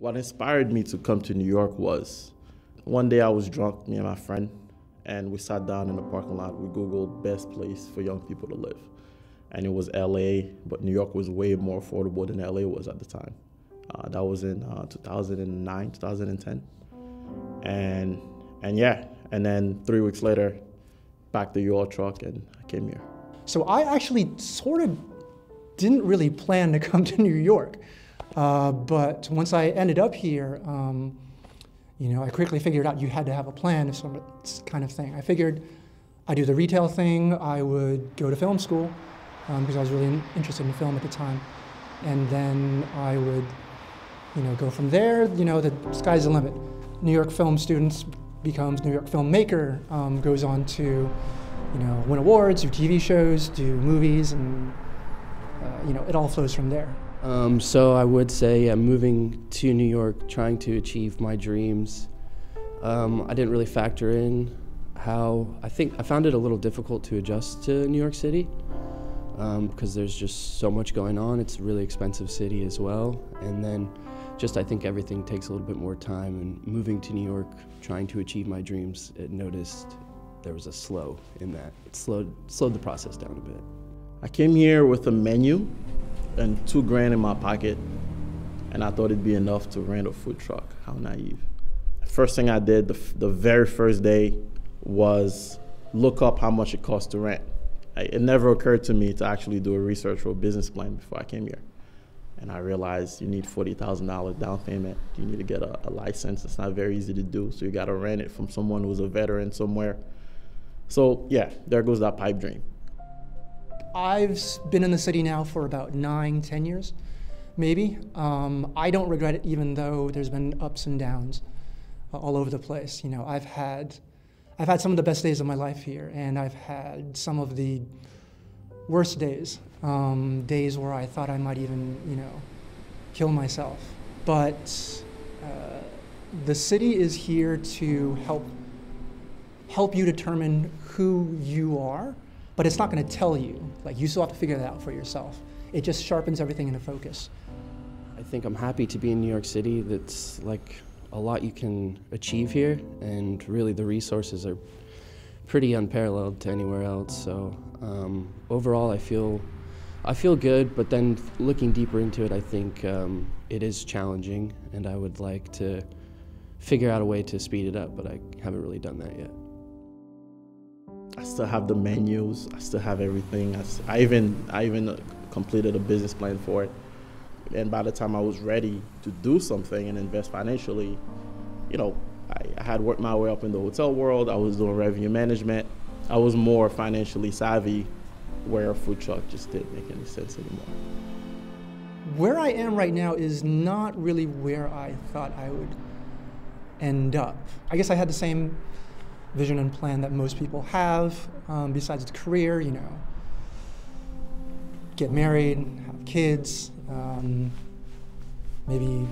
What inspired me to come to New York was, one day I was drunk, me and my friend, and we sat down in the parking lot. We Googled best place for young people to live. And it was LA, but New York was way more affordable than LA was at the time. That was in 2009, 2010. And then 3 weeks later, packed the U-Haul truck and I came here. So I actually sort of didn't really plan to come to New York. But once I ended up here, you know, I quickly figured out you had to have a plan, some kind of thing. I figured I'd do the retail thing, I would go to film school, because I was really interested in film at the time. And then I would, you know, go from there, you know, the sky's the limit. New York film students becomes New York filmmaker, goes on to, you know, win awards, do TV shows, do movies, and, you know, it all flows from there. So I would say moving to New York, trying to achieve my dreams, I didn't really factor in how, I think I found it a little difficult to adjust to New York City, because there's just so much going on. It's a really expensive city as well. And then just I think everything takes a little bit more time, and moving to New York, trying to achieve my dreams, it noticed there was a slow in that. It slowed the process down a bit. I came here with a menu and $2,000 in my pocket, and I thought it'd be enough to rent a food truck. How naive. First thing I did the very first day was look up how much it costs to rent. It never occurred to me to actually do a research or a business plan before I came here. And I realized you need $40,000 down payment. You need to get a license. It's not very easy to do, so you gotta rent it from someone who's a veteran somewhere. So yeah, there goes that pipe dream. I've been in the city now for about 9-10 years, maybe. I don't regret it, even though there's been ups and downs all over the place. You know, I've had some of the best days of my life here, and I've had some of the worst days, days where I thought I might even, you know, kill myself. But the city is here to help you determine who you are. But it's not going to tell you. Like, you still have to figure that out for yourself. It just sharpens everything into focus. I think I'm happy to be in New York City. That's like a lot you can achieve here, and really the resources are pretty unparalleled to anywhere else. So overall, I feel good. But then looking deeper into it, I think it is challenging, and I would like to figure out a way to speed it up. But I haven't really done that yet. I still have the menus, I still have everything. I even completed a business plan for it. And by the time I was ready to do something and invest financially, you know, I had worked my way up in the hotel world, I was doing revenue management, I was more financially savvy, where a food truck just didn't make any sense anymore. Where I am right now is not really where I thought I would end up. I guess I had the same vision and plan that most people have, besides the career, you know, get married, have kids, maybe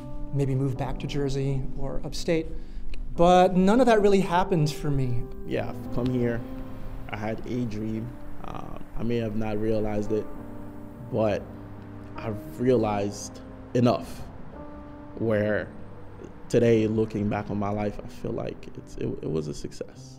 move back to Jersey or upstate. But none of that really happens for me. Yeah, I've come here, I had a dream. I may have not realized it, but I've realized enough where today, looking back on my life, I feel like it was a success.